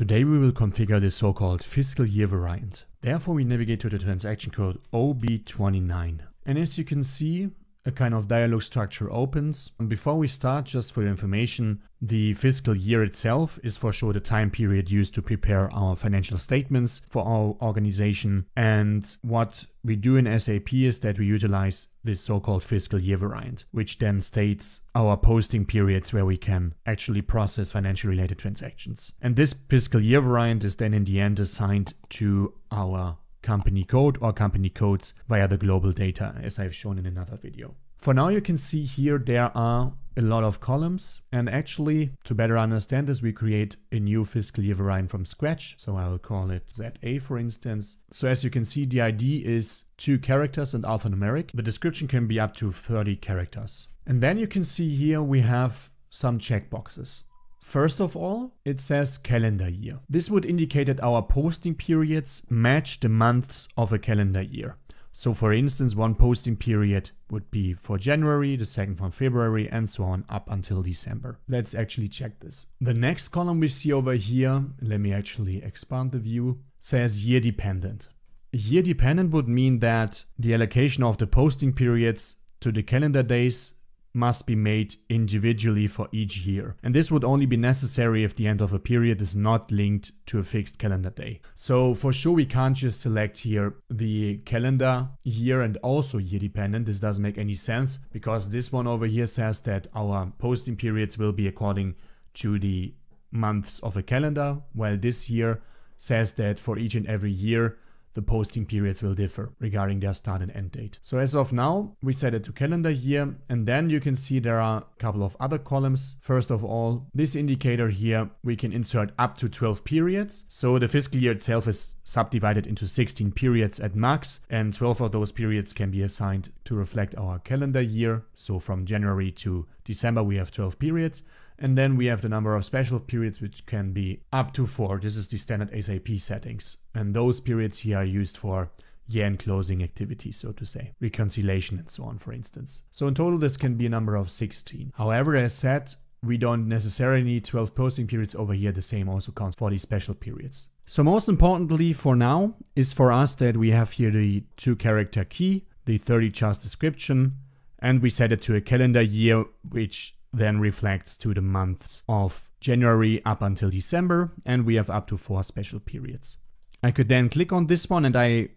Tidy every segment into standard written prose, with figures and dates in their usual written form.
Today we will configure the so-called fiscal year variant. Therefore we navigate to the transaction code OB29. And as you can see, a kind of dialog structure opens. And before we start, just for your information, the fiscal year itself is for sure the time period used to prepare our financial statements for our organization. And what we do in SAP is that we utilize this so-called fiscal year variant, which then states our posting periods where we can actually process financial related transactions. And this fiscal year variant is then in the end assigned to our company code or company codes via the global data, as I've shown in another video. For now, you can see here there are a lot of columns, and actually to better understand this, we create a new fiscal year variant from scratch. So I will call it ZA, for instance. So as you can see, the ID is 2 characters and alphanumeric. The description can be up to 30 characters. And then you can see here we have some checkboxes. First of all, it says calendar year. This would indicate that our posting periods match the months of a calendar year. So for instance, one posting period would be for January, the second for February, and so on up until December. Let's actually check this. The next column we see over here, let me actually expand the view, says year dependent. Year dependent would mean that the allocation of the posting periods to the calendar days must be made individually for each year. And this would only be necessary if the end of a period is not linked to a fixed calendar day. So for sure we can't just select here the calendar year and also year dependent. This doesn't make any sense because this one over here says that our posting periods will be according to the months of a calendar, while this here says that for each and every year the posting periods will differ regarding their start and end date. So as of now, we set it to calendar year, and then you can see there are a couple of other columns. First of all, this indicator here, we can insert up to 12 periods. So the fiscal year itself is subdivided into 16 periods at max, and 12 of those periods can be assigned to reflect our calendar year. So from January to December, we have 12 periods. And then we have the number of special periods, which can be up to 4. This is the standard SAP settings. And those periods here are used for year-end closing activities, so to say, reconciliation and so on, for instance. So in total, this can be a number of 16. However, as said, we don't necessarily need 12 posting periods over here. The same also counts for these special periods. So most importantly for now is for us that we have here the 2-character key, the 30-chars description, and we set it to a calendar year, which then reflects to the months of January up until December, and we have up to 4 special periods. I could then click on this one, and I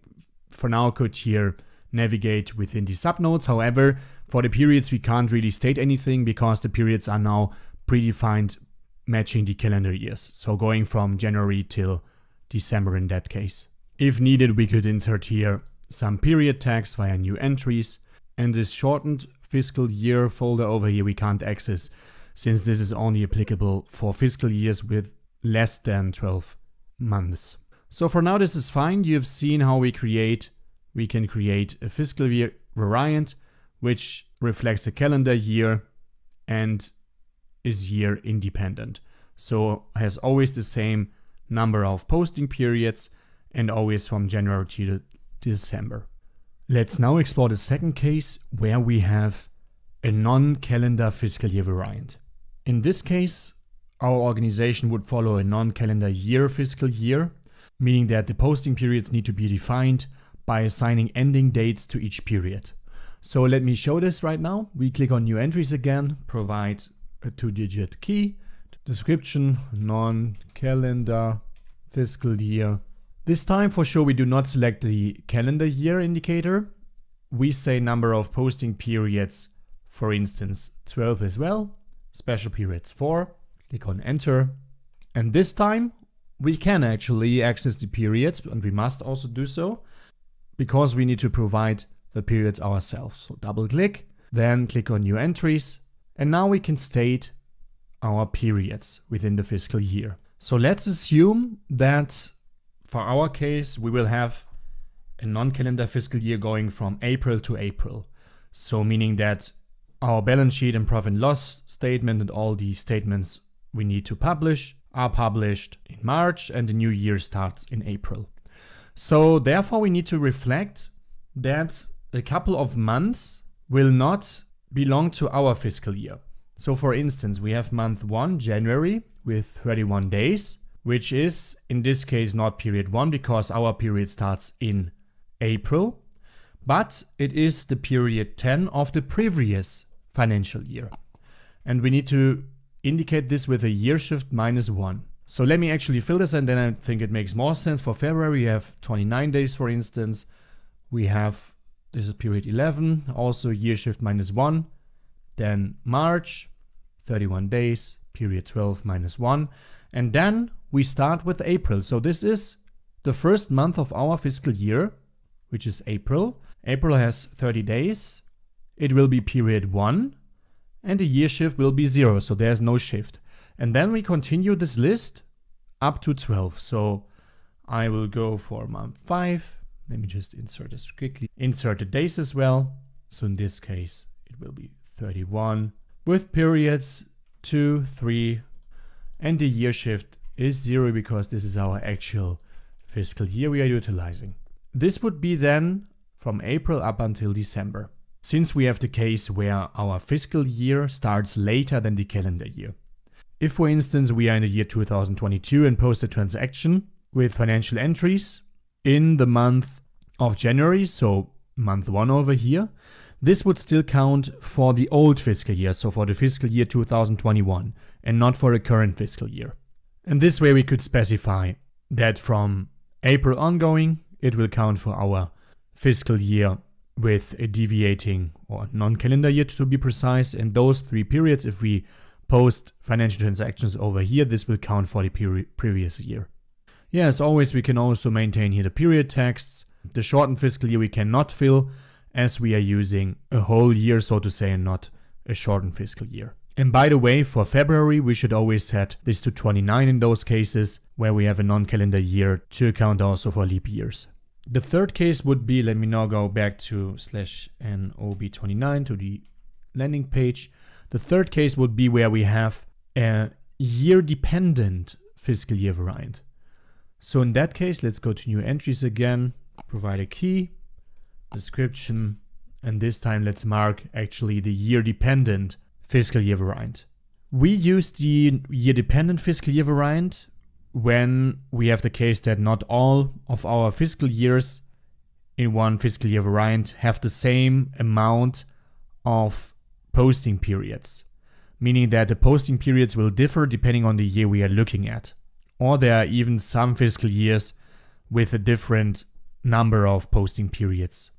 for now could here navigate within the subnodes. However, for the periods we can't really state anything because the periods are now predefined matching the calendar years. So going from January till December in that case. If needed, we could insert here some period tags via new entries, and this shortened fiscal year folder over here we can't access, since this is only applicable for fiscal years with less than 12 months. So for now this is fine. You've seen how we can create a fiscal year variant which reflects a calendar year and is year independent. So has always the same number of posting periods and always from January to December. Let's now explore the second case where we have a non-calendar fiscal year variant. In this case, our organization would follow a non-calendar year fiscal year, meaning that the posting periods need to be defined by assigning ending dates to each period. So let me show this right now. We click on new entries again, provide a 2-digit key, description, non-calendar fiscal year. This time for sure we do not select the calendar year indicator. We say number of posting periods, for instance 12 as well, special periods 4, click on enter. And this time we can actually access the periods, and we must also do so because we need to provide the periods ourselves. So double click, then click on new entries, and now we can state our periods within the fiscal year. So let's assume that for our case, we will have a non-calendar fiscal year going from April to April. So meaning that our balance sheet and profit and loss statement and all the statements we need to publish are published in March, and the new year starts in April. So therefore we need to reflect that a couple of months will not belong to our fiscal year. So for instance, we have month 1, January, with 31 days. which is in this case not period 1 because our period starts in April, but it is the period 10 of the previous financial year. And we need to indicate this with a year shift -1. So let me actually fill this, and then I think it makes more sense. For February, we have 29 days, for instance. We have, this is period 11, also year shift -1. Then March, 31 days, period 12 -1. And then we start with April. So this is the first month of our fiscal year, which is April. April has 30 days. It will be period 1. And the year shift will be 0, so there's no shift. And then we continue this list up to 12. So I will go for month 5. Let me just insert this quickly. Insert the days as well. So in this case, it will be 31 with periods 2, 3, and the year shift is 0 because this is our actual fiscal year we are utilizing. This would be then from April up until December, since we have the case where our fiscal year starts later than the calendar year. If, for instance, we are in the year 2022 and post a transaction with financial entries in the month of January, so month 1 over here, this would still count for the old fiscal year, so for the fiscal year 2021, and not for the current fiscal year. And this way we could specify that from April ongoing, it will count for our fiscal year with a deviating or non-calendar year to be precise. And those 3 periods, if we post financial transactions over here, this will count for the previous year. Yeah, as always, we can also maintain here the period texts. The shortened fiscal year we cannot fill as we are using a whole year, so to say, and not a shortened fiscal year. And by the way, for February, we should always set this to 29 in those cases where we have a non-calendar year to account also for leap years. The third case would be, let me now go back to /OB29 to the landing page. The third case would be where we have a year-dependent fiscal year variant. So in that case, let's go to new entries again, provide a key, description, and this time let's mark actually the year-dependent fiscal year variant. We use the year-dependent fiscal year variant when we have the case that not all of our fiscal years in one fiscal year variant have the same amount of posting periods, meaning that the posting periods will differ depending on the year we are looking at. Or there are even some fiscal years with a different number of posting periods.